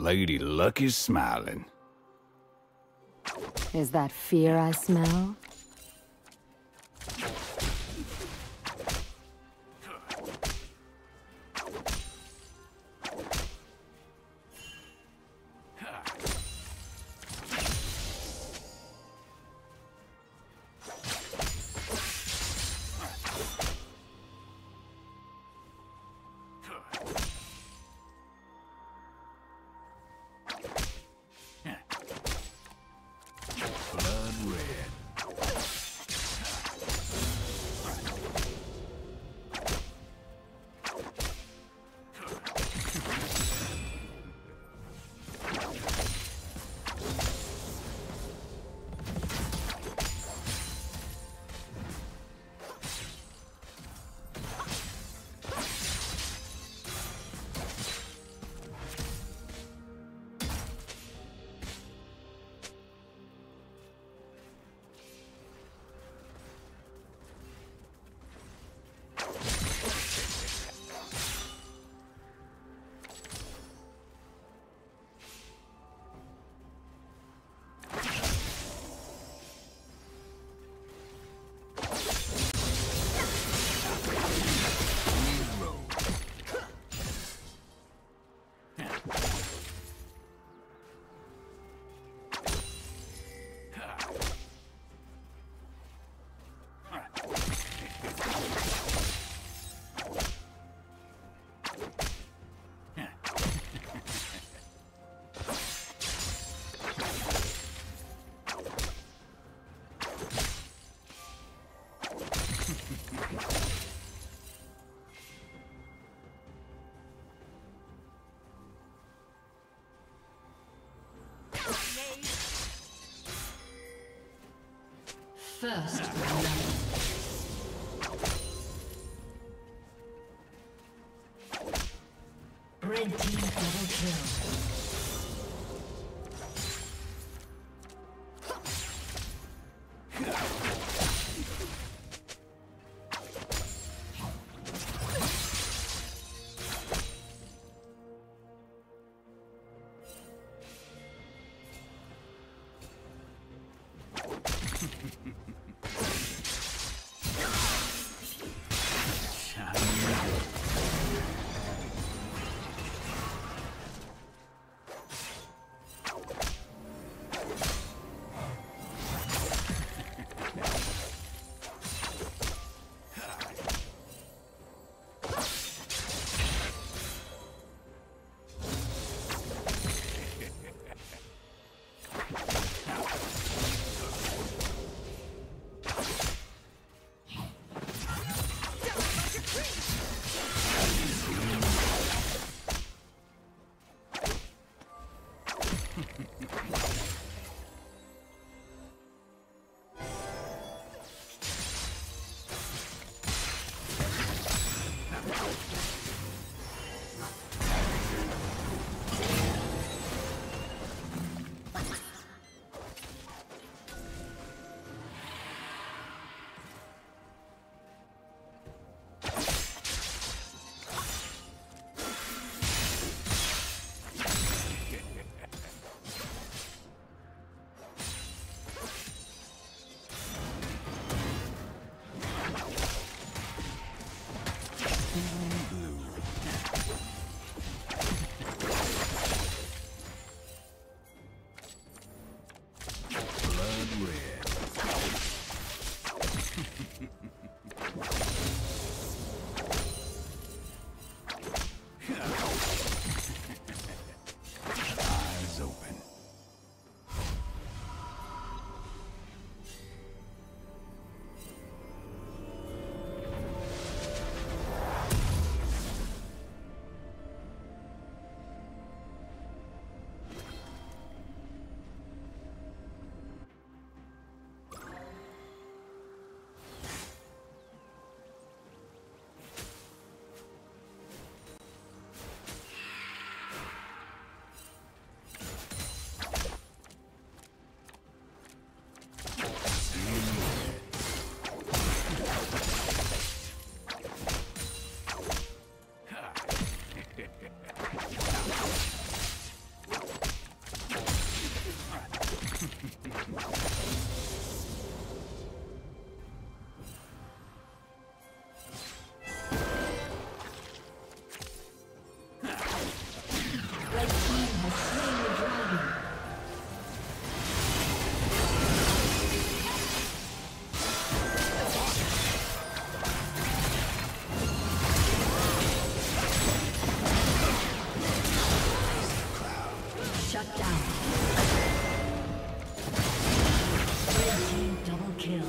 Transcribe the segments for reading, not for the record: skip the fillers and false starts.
Lady Luck is smiling. Is that fear I smell? First round. Red team double kill. Shut down. Red team double kill.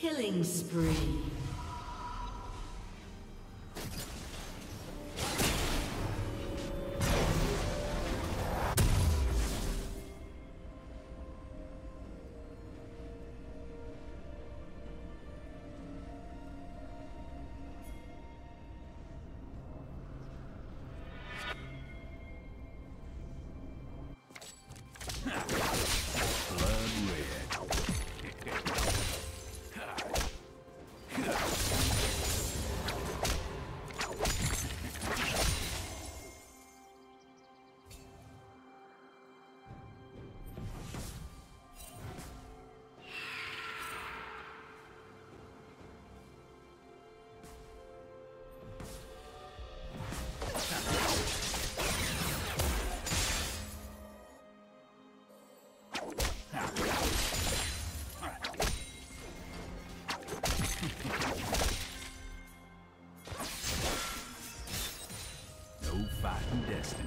Killing spree. fighting destiny.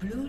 Blue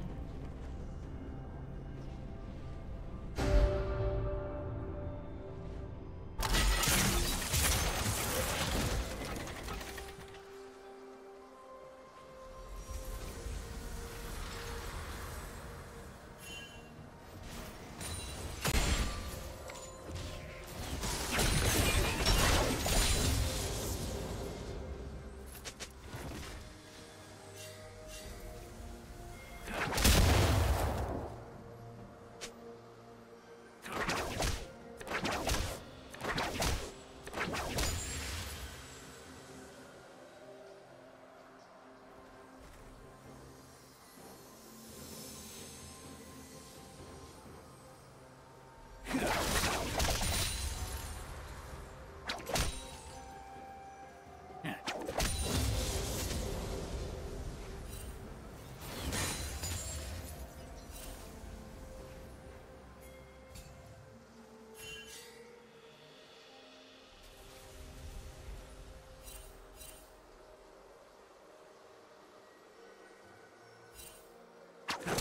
Blue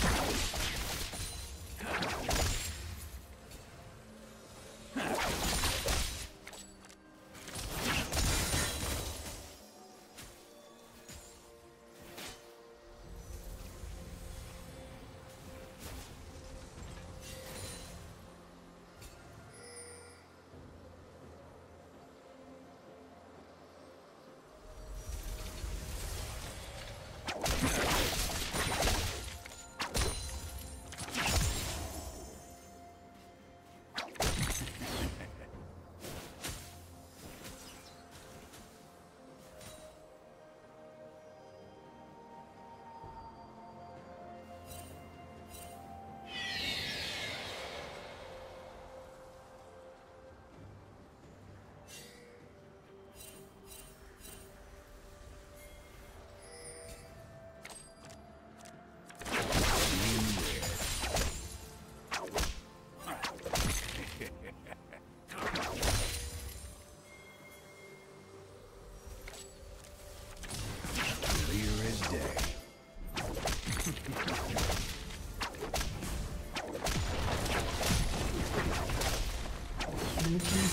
team's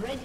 Red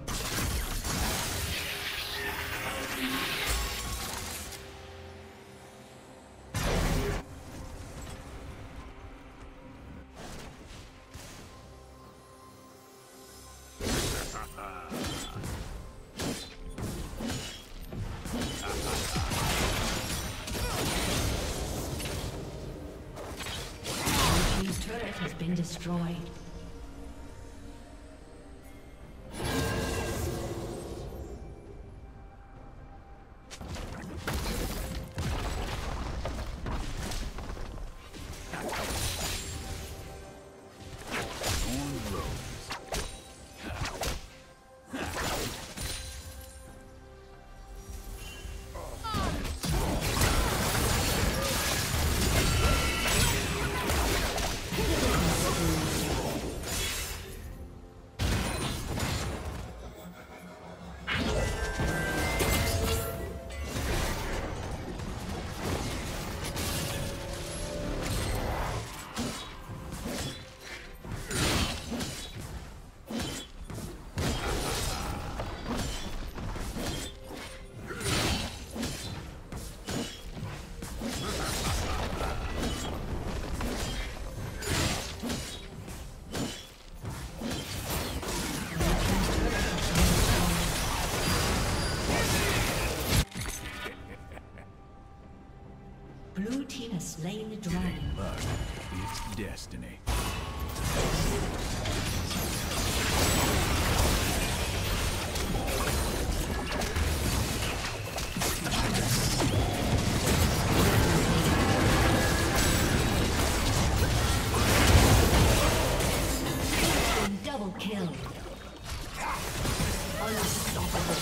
Team's turret has been destroyed. Slain the dragon. But it's destiny. Double kill. Unstoppable.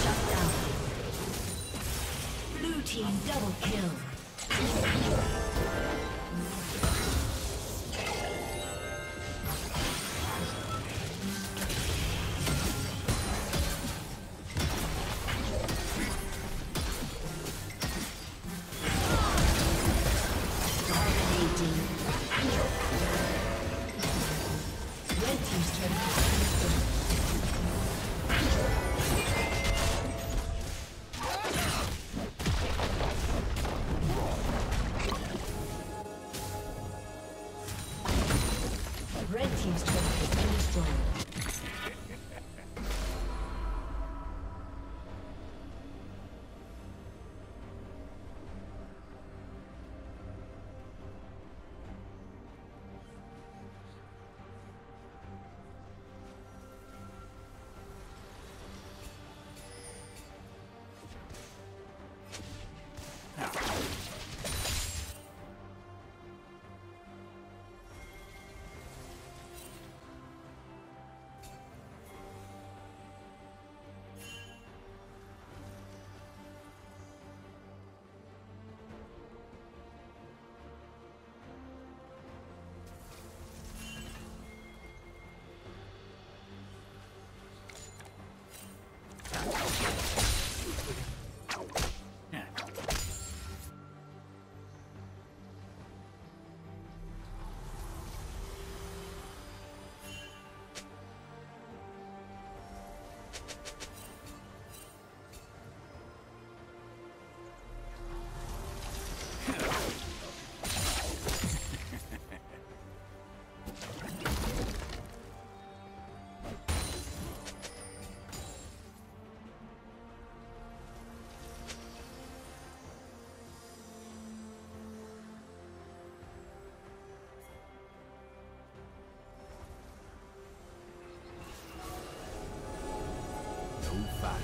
Shut down. Blue team double kill.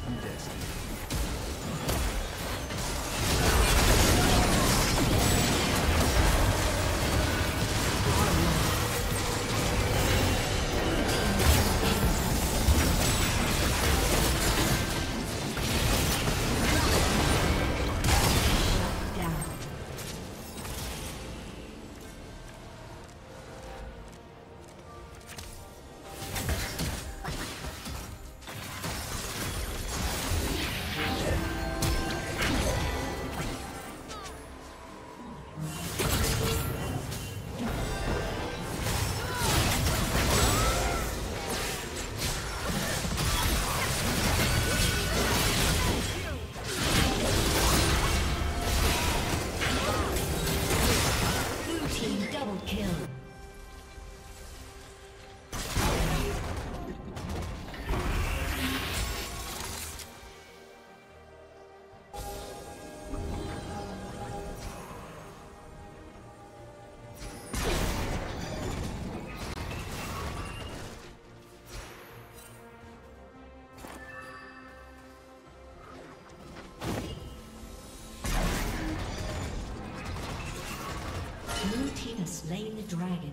and destiny. Slain the dragon.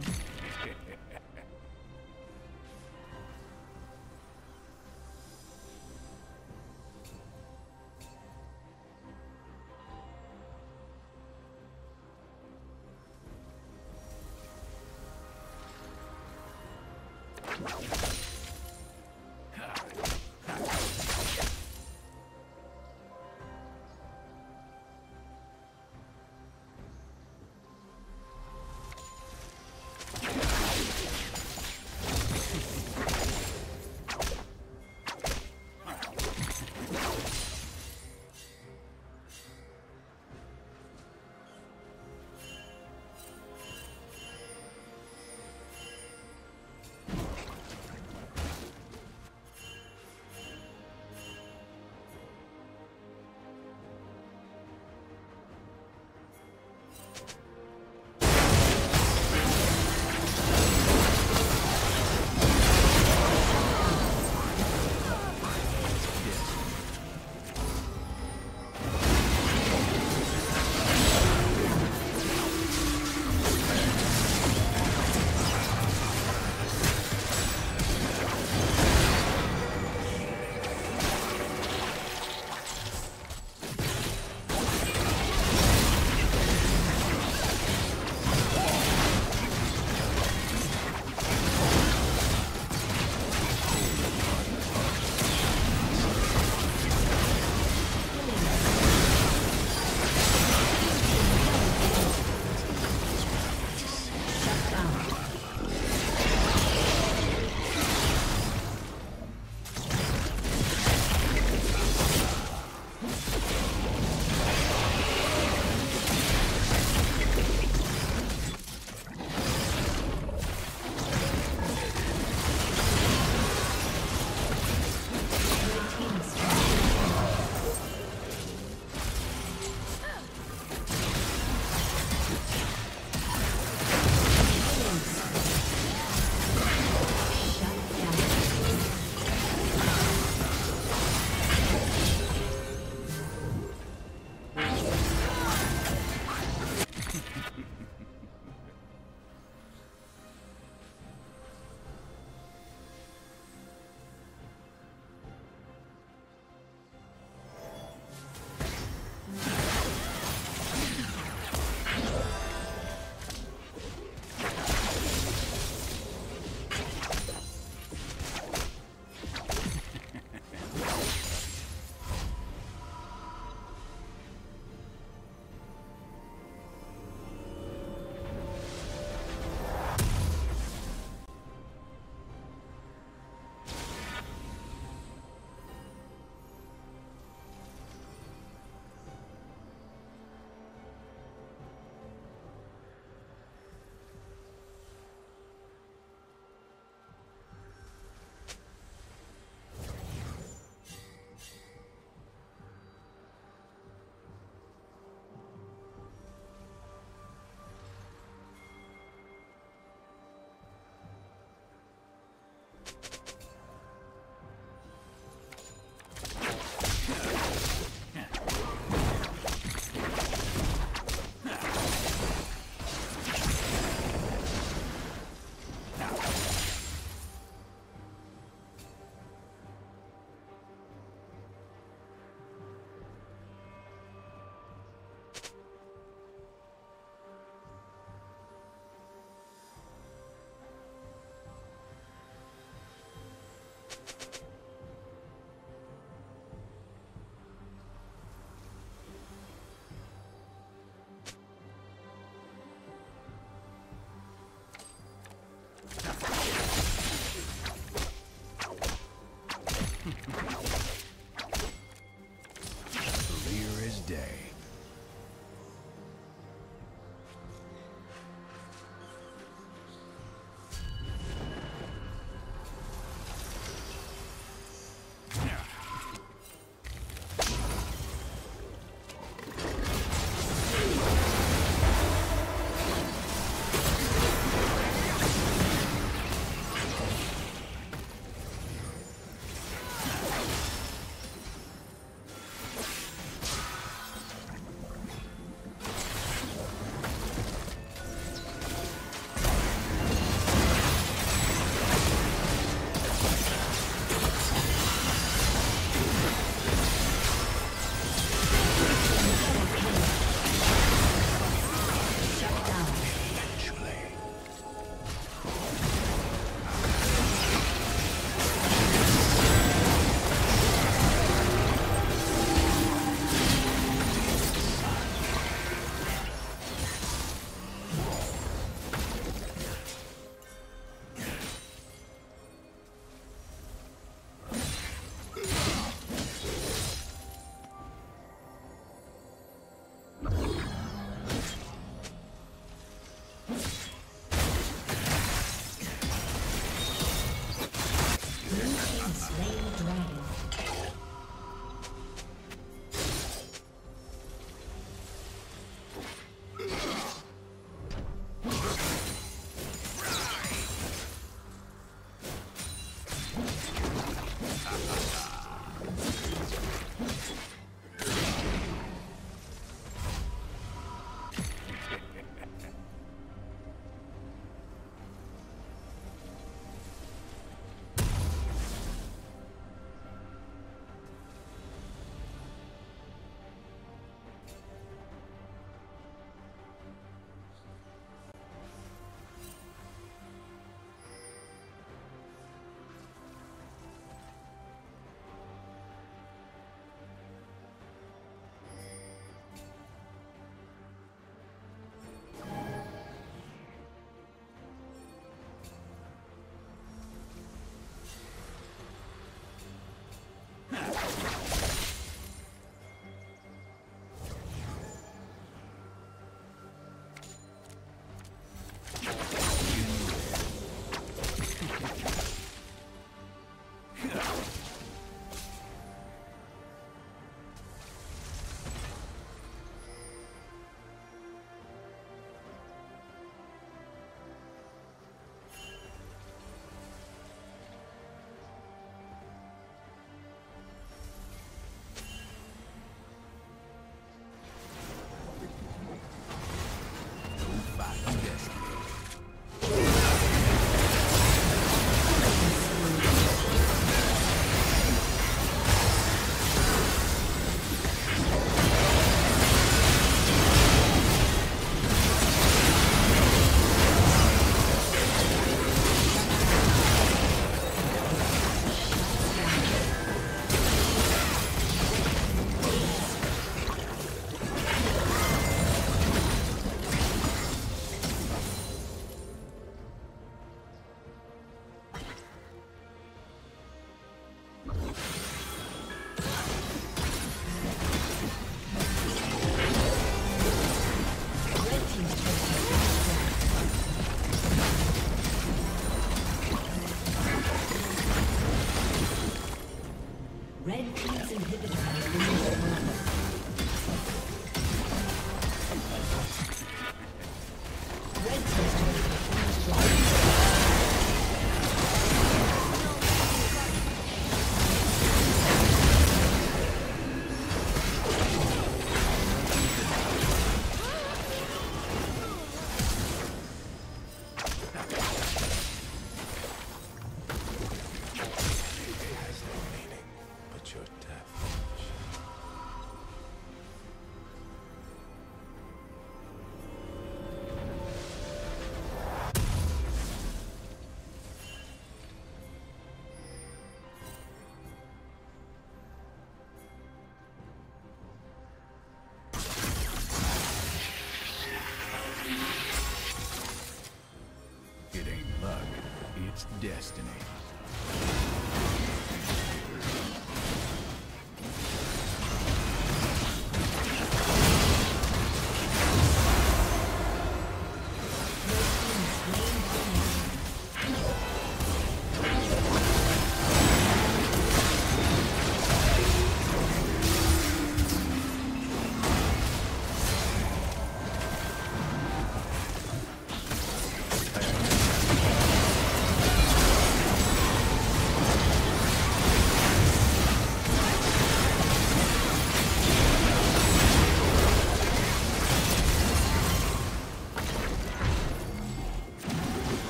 destiny.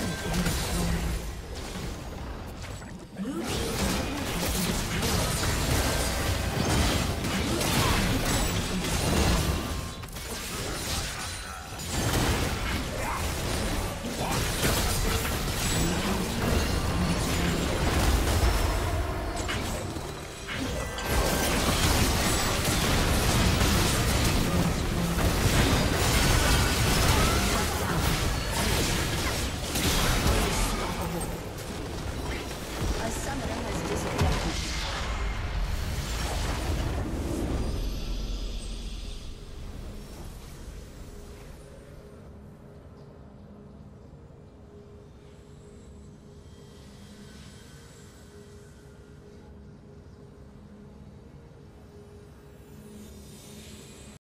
turret has been destroyed.